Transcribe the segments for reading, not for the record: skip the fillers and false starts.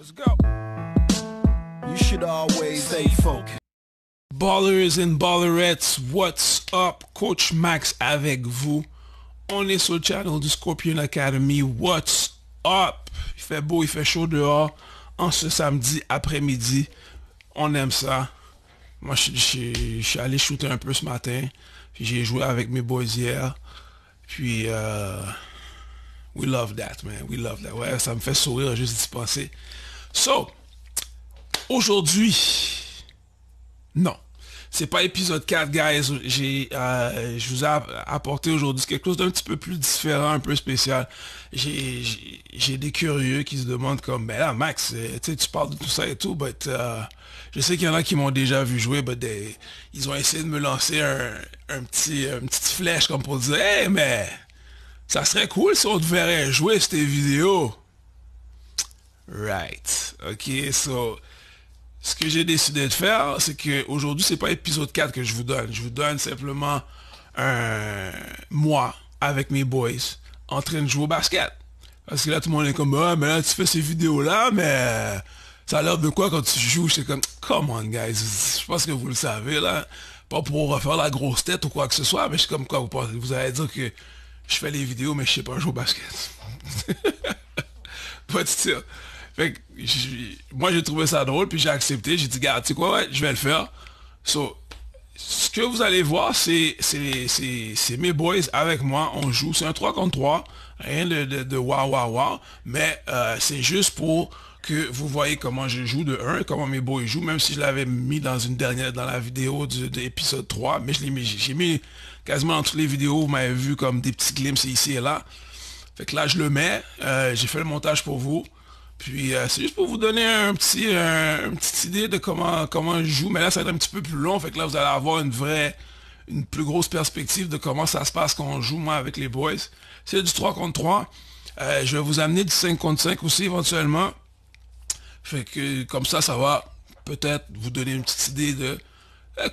Let's go. You should always stay focused. Ballers and ballerettes, what's up? Coach Max avec vous. On est sur le channel du Scorpion Academy. What's up? Il fait beau, il fait chaud dehors. En ce samedi après-midi, on aime ça. Moi, je suis allé shooter un peu ce matin. J'ai joué avec mes boys hier. Puis, we love that, man. We love that. Ouais, ça me fait sourire juste d'y penser. So, aujourd'hui, non, c'est pas épisode 4, guys. Je vous ai apporté aujourd'hui quelque chose d'un petit peu plus différent, un peu spécial. J'ai des curieux qui se demandent comme, ben là, Max, tu parles de tout ça et tout, but je sais qu'il y en a qui m'ont déjà vu jouer, but ils ont essayé de me lancer une petite flèche comme pour dire, hey, mais ça serait cool si on te verrait jouer ces vidéos. Right. Ok, so, ce que j'ai décidé de faire, c'est qu'aujourd'hui, c'est pas épisode 4 que je vous donne. Je vous donne simplement un moi avec mes boys en train de jouer au basket. Parce que là, tout le monde est comme, ah, mais là, tu fais ces vidéos-là, mais ça a l'air de quoi quand tu joues? C'est comme, come on, guys. Je pense que vous le savez, là. Pas pour refaire la grosse tête ou quoi que ce soit, mais je suis comme, quoi, vous allez dire que je fais les vidéos, mais je sais pas jouer au basket. Pas de style. Fait que moi, j'ai trouvé ça drôle, puis j'ai accepté. J'ai dit, garde, tu sais quoi, ouais, je vais le faire. So, ce que vous allez voir, c'est mes boys avec moi. On joue. C'est un 3 contre 3. Rien de waouh. Mais c'est juste pour que vous voyez comment je joue de 1, comment mes boys jouent, même si je l'avais mis dans dans la vidéo de l'épisode 3. Mais j'ai mis quasiment dans toutes les vidéos. Vous m'avez vu comme des petits glimpses ici et là. Fait que là, je le mets. J'ai fait le montage pour vous. Puis c'est juste pour vous donner une petite idée de comment je joue. Mais là, ça va être un petit peu plus long. Fait que là, vous allez avoir une plus grosse perspective de comment ça se passe quand on joue, moi, avec les boys. C'est du 3 contre 3. Je vais vous amener du 5 contre 5 aussi, éventuellement. Fait que comme ça, ça va peut-être vous donner une petite idée de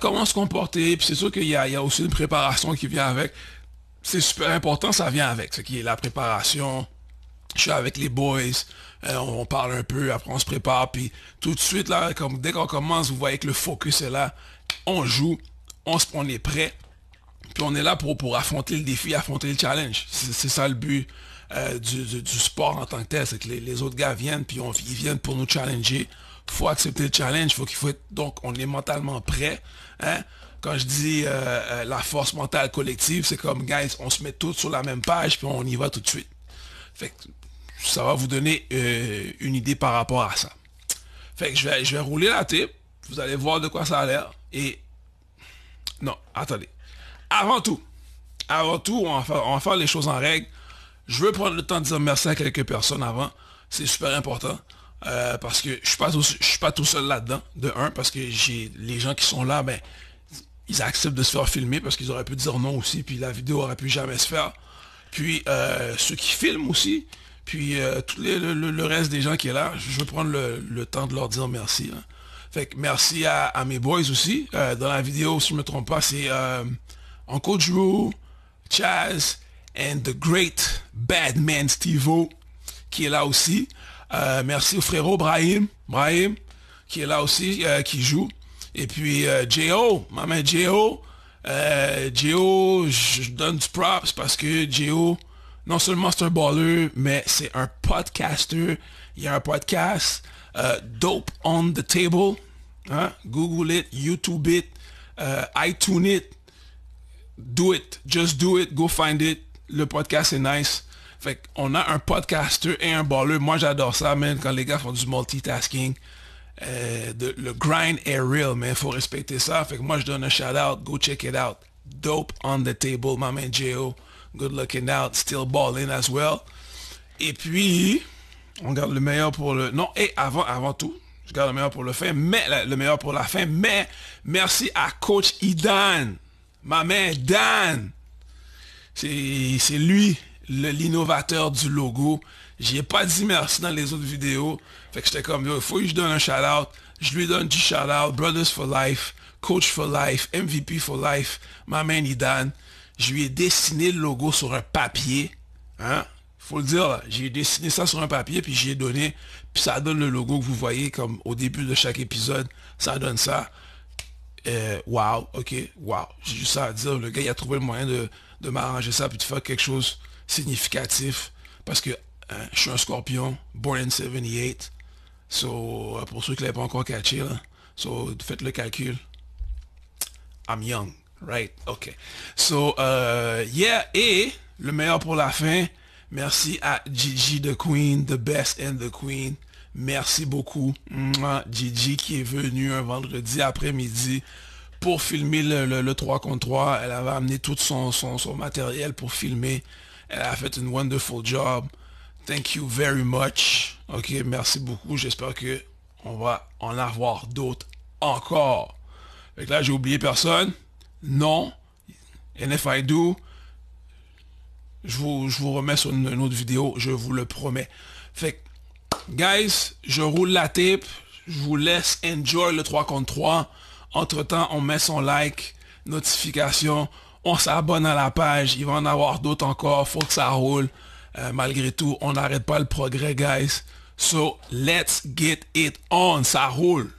comment se comporter. Puis c'est sûr qu'il y a aussi une préparation qui vient avec. C'est super important, ça vient avec. Ce qui est la préparation. Je suis avec les boys, on parle un peu, après on se prépare, puis tout de suite, là, comme dès qu'on commence, vous voyez que le focus est là, on joue, on est prêt, puis on est là pour affronter le défi, affronter le challenge. C'est ça le but du sport en tant que tel, c'est que les autres gars viennent, puis ils viennent pour nous challenger. Faut accepter le challenge, donc on est mentalement prêt, hein? Quand je dis la force mentale collective, c'est comme, guys, on se met tous sur la même page, puis on y va tout de suite. Fait que ça va vous donner une idée par rapport à ça. Fait que je vais rouler la tape. Vous allez voir de quoi ça a l'air. Et non, attendez. Avant tout, on va faire les choses en règle. Je veux prendre le temps de dire merci à quelques personnes avant. C'est super important. Parce que je suis pas tout seul là-dedans. De un, parce que les gens qui sont là, ben, ils acceptent de se faire filmer parce qu'ils auraient pu dire non aussi. Puis la vidéo aurait pu jamais se faire. Puis ceux qui filment aussi. Puis tout le reste des gens qui est là, je veux prendre le temps de leur dire merci. Hein. Fait que merci à mes boys aussi. Dans la vidéo, si je ne me trompe pas, c'est Uncle Drew, Chaz, and the great bad man Steve-O, qui est là aussi. Merci au frérot Brahim, qui est là aussi, qui joue. Et puis J.O., maman J.O. J.O., je donne du props parce que J.O., non seulement c'est un baller, mais c'est un podcaster. Il y a un podcast, Dope on the Table. Hein? Google it, YouTube it, iTunes it. Do it, just do it, go find it. Le podcast est nice. Fait qu'on a un podcaster et un baller. Moi, j'adore ça, man, quand les gars font du multitasking. Le grind est real, man. Faut respecter ça. Fait que moi, je donne un shout-out. Go check it out. Dope on the Table, my man J.O. Good looking out, still balling as well. Et puis, on garde le meilleur pour le... Non, et avant tout, je garde le meilleur pour la fin. Mais, merci à Coach Idan. Ma main Dan. C'est lui, l'innovateur du logo. J'y ai pas dit merci dans les autres vidéos. Fait que j'étais comme, il faut que je donne un shout-out. Je lui donne du shout-out. Brothers for life, Coach for life, MVP for life. Ma main Idan. Je lui ai dessiné le logo sur un papier. Hein? faut le dire, j'ai dessiné ça sur un papier, puis j'ai donné, puis ça donne le logo que vous voyez comme au début de chaque épisode, ça donne ça. Wow, ok, wow, j'ai juste ça à dire, le gars il a trouvé le moyen de m'arranger ça, puis de faire quelque chose significatif, parce que je suis un scorpion, born in 78, so, pour ceux qui ne l'avaient pas encore catché, là, so, faites le calcul, I'm young, right, ok, so, yeah, et le meilleur pour la fin, merci à Gigi the Queen, the best and the queen. Merci beaucoup, Gigi qui est venue un vendredi après-midi pour filmer le 3 contre 3. Elle avait amené tout son matériel pour filmer. Elle a fait une wonderful job. Thank you very much. Ok, merci beaucoup. J'espère que on va en avoir d'autres encore. Fait que là, j'ai oublié personne. Non. And if I do, je vous remets sur une autre vidéo. Je vous le promets. Fait que, guys, je roule la tape, je vous laisse enjoy le 3 contre 3. Entre-temps, on met son like, notification, on s'abonne à la page, il va en avoir d'autres encore, faut que ça roule. Malgré tout, on n'arrête pas le progrès, guys. So, let's get it on, ça roule.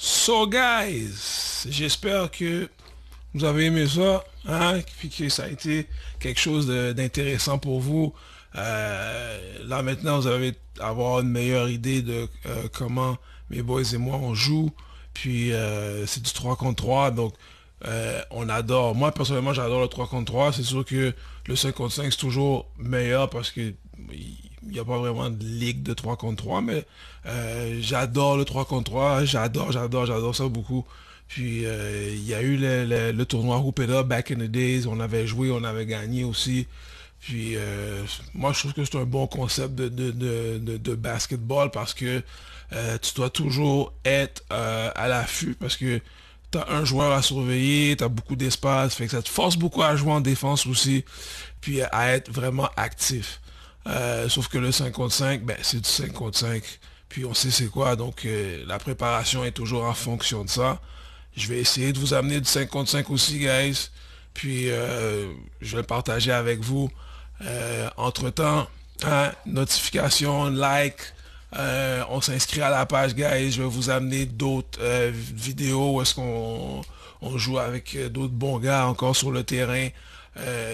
So guys, j'espère que vous avez aimé ça, hein, puis que ça a été quelque chose d'intéressant pour vous. Là maintenant, vous allez avoir une meilleure idée de comment mes boys et moi on joue. Puis c'est du 3 contre 3, donc on adore. Moi personnellement, j'adore le 3 contre 3. C'est sûr que le 5 contre 5 c'est toujours meilleur parce que il n'y a pas vraiment de ligue de 3 contre 3, mais j'adore le 3 contre 3, j'adore ça beaucoup. Puis il y a eu le tournoi Rupeda back in the days, on avait joué, on avait gagné aussi. Puis moi je trouve que c'est un bon concept de basketball parce que tu dois toujours être à l'affût parce que t'as un joueur à surveiller, t'as beaucoup d'espace, fait que ça te force beaucoup à jouer en défense aussi, puis à être vraiment actif. Sauf que le 5 contre 5, ben, c'est du 5 contre 5. Puis on sait c'est quoi, donc la préparation est toujours en fonction de ça. Je vais essayer de vous amener du 5 contre 5 aussi, guys. Puis je vais le partager avec vous. Entre-temps, hein, notification, like, on s'inscrit à la page, guys. Je vais vous amener d'autres vidéos où est-ce qu'on joue avec d'autres bons gars encore sur le terrain.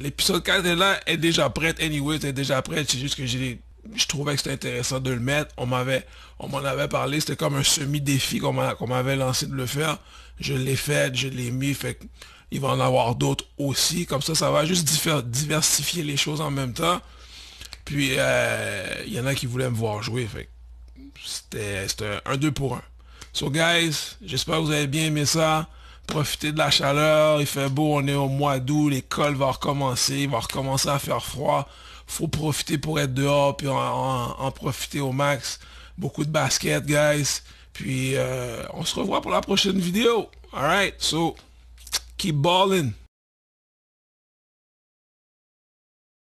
L'épisode 4 est là, est déjà prête, anyway, c'est déjà prête, c'est juste que je trouvais que c'était intéressant de le mettre, on m'en avait parlé, c'était comme un semi-défi qu'on m'avait lancé de le faire, je l'ai fait, je l'ai mis, fait qu'il va en avoir d'autres aussi, comme ça, ça va juste diversifier les choses en même temps, puis il y en a qui voulaient me voir jouer, fait c'était un 2 pour 1. So guys, j'espère que vous avez bien aimé ça. Profitez de la chaleur, il fait beau, on est au mois d'août, l'école va recommencer, il va recommencer à faire froid. Faut profiter pour être dehors, puis en profiter au max. Beaucoup de basket, guys. Puis, on se revoit pour la prochaine vidéo. Alright, so, keep ballin'.